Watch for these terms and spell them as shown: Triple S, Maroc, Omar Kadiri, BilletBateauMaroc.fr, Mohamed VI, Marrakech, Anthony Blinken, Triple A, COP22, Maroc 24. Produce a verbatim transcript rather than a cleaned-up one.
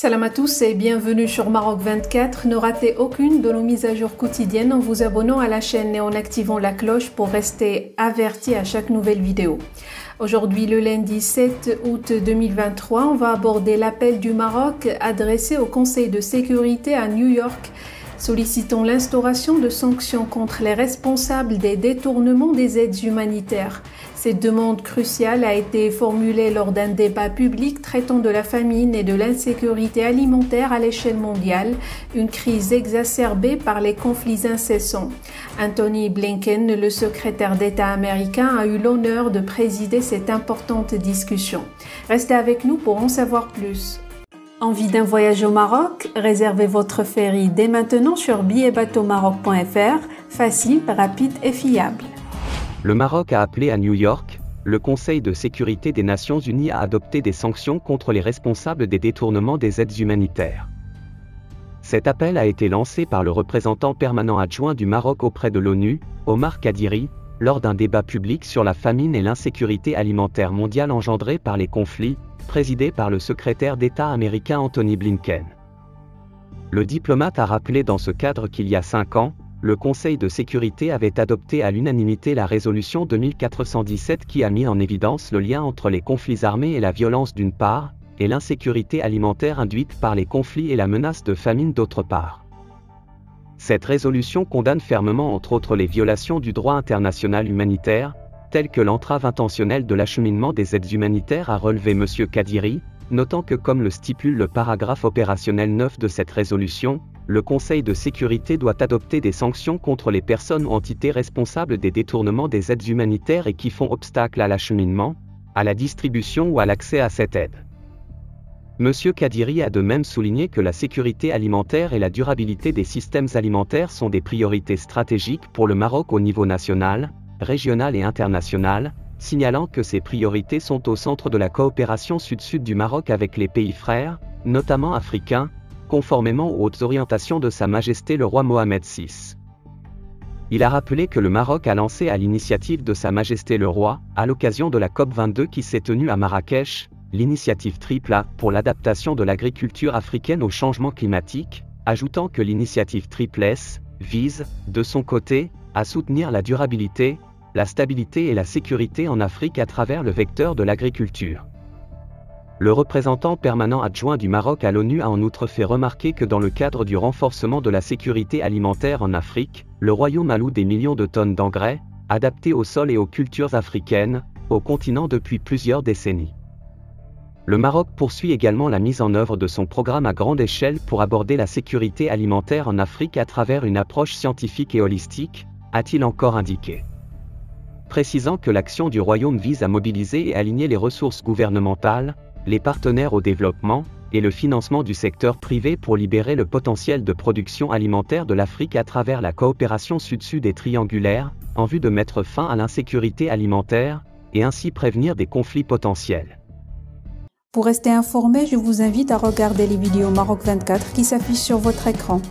Salam à tous et bienvenue sur Maroc vingt-quatre. Ne ratez aucune de nos mises à jour quotidiennes en vous abonnant à la chaîne et en activant la cloche pour rester averti à chaque nouvelle vidéo. Aujourd'hui, le lundi sept août deux mille vingt-trois, on va aborder l'appel du Maroc adressé au Conseil de sécurité à New York, sollicitant l'instauration de sanctions contre les responsables des détournements des aides humanitaires. Cette demande cruciale a été formulée lors d'un débat public traitant de la famine et de l'insécurité alimentaire à l'échelle mondiale, une crise exacerbée par les conflits incessants. Anthony Blinken, le secrétaire d'État américain, a eu l'honneur de présider cette importante discussion. Restez avec nous pour en savoir plus. Envie d'un voyage au Maroc? Réservez votre ferry dès maintenant sur billet bateau maroc point F R, facile, rapide et fiable. Le Maroc a appelé à New York, le Conseil de sécurité des Nations Unies a adopté des sanctions contre les responsables des détournements des aides humanitaires. Cet appel a été lancé par le représentant permanent adjoint du Maroc auprès de l'ONU, Omar Kadiri, lors d'un débat public sur la famine et l'insécurité alimentaire mondiale engendrée par les conflits, présidé par le secrétaire d'État américain Anthony Blinken. Le diplomate a rappelé dans ce cadre qu'il y a cinq ans, le Conseil de sécurité avait adopté à l'unanimité la résolution deux mille quatre cent dix-sept qui a mis en évidence le lien entre les conflits armés et la violence d'une part, et l'insécurité alimentaire induite par les conflits et la menace de famine d'autre part. Cette résolution condamne fermement entre autres les violations du droit international humanitaire, telles que l'entrave intentionnelle de l'acheminement des aides humanitaires, a relevé M. Kadiri, notant que comme le stipule le paragraphe opérationnel neuf de cette résolution, le Conseil de sécurité doit adopter des sanctions contre les personnes ou entités responsables des détournements des aides humanitaires et qui font obstacle à l'acheminement, à la distribution ou à l'accès à cette aide. M. Kadiri a de même souligné que la sécurité alimentaire et la durabilité des systèmes alimentaires sont des priorités stratégiques pour le Maroc au niveau national, régional et international, signalant que ces priorités sont au centre de la coopération sud-sud du Maroc avec les pays frères, notamment africains, conformément aux hautes orientations de Sa Majesté le roi Mohamed six. Il a rappelé que le Maroc a lancé à l'initiative de Sa Majesté le roi, à l'occasion de la COP vingt-deux qui s'est tenue à Marrakech, l'initiative Triple A pour l'adaptation de l'agriculture africaine au changement climatique, ajoutant que l'initiative Triple S vise, de son côté, à soutenir la durabilité, la stabilité et la sécurité en Afrique à travers le vecteur de l'agriculture. Le représentant permanent adjoint du Maroc à l'ONU a en outre fait remarquer que dans le cadre du renforcement de la sécurité alimentaire en Afrique, le Royaume alloue des millions de tonnes d'engrais, adaptés au sol et aux cultures africaines, au continent depuis plusieurs décennies. Le Maroc poursuit également la mise en œuvre de son programme à grande échelle pour aborder la sécurité alimentaire en Afrique à travers une approche scientifique et holistique, a-t-il encore indiqué, précisant que l'action du Royaume vise à mobiliser et aligner les ressources gouvernementales, les partenaires au développement, et le financement du secteur privé pour libérer le potentiel de production alimentaire de l'Afrique à travers la coopération sud-sud et triangulaire, en vue de mettre fin à l'insécurité alimentaire, et ainsi prévenir des conflits potentiels. Pour rester informé, je vous invite à regarder les vidéos Maroc vingt-quatre qui s'affichent sur votre écran.